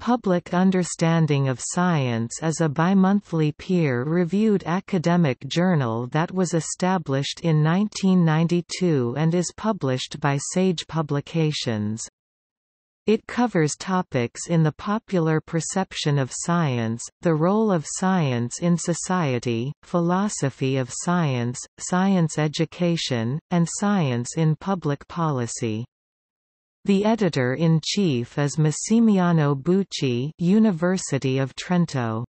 Public Understanding of Science is a bimonthly peer-reviewed academic journal that was established in 1992 and is published by Sage Publications. It covers topics in the popular perception of science, the role of science in society, philosophy of science, science education, and science in public policy. The editor-in-chief is Massimiano Bucchi, University of Trento.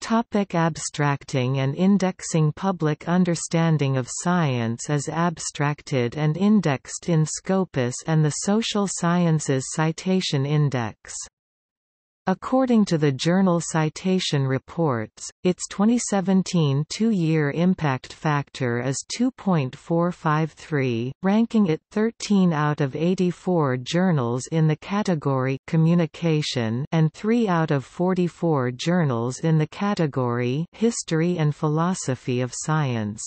Topic: abstracting and indexing. Public Understanding of Science is abstracted and indexed in Scopus and the Social Sciences Citation Index. According to the Journal Citation Reports, its 2017 two-year impact factor is 2.453, ranking it 13 out of 84 journals in the category Communication and 3 out of 44 journals in the category History and Philosophy of Science.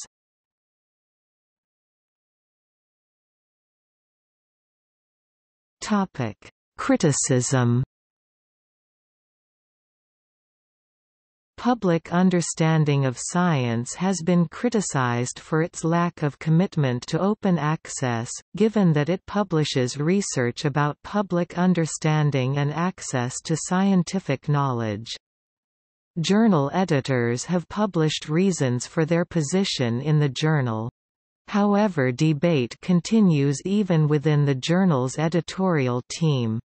Topic: criticism. Public Understanding of Science has been criticized for its lack of commitment to open access, given that it publishes research about public understanding and access to scientific knowledge. Journal editors have published reasons for their position in the journal. However, debate continues even within the journal's editorial team.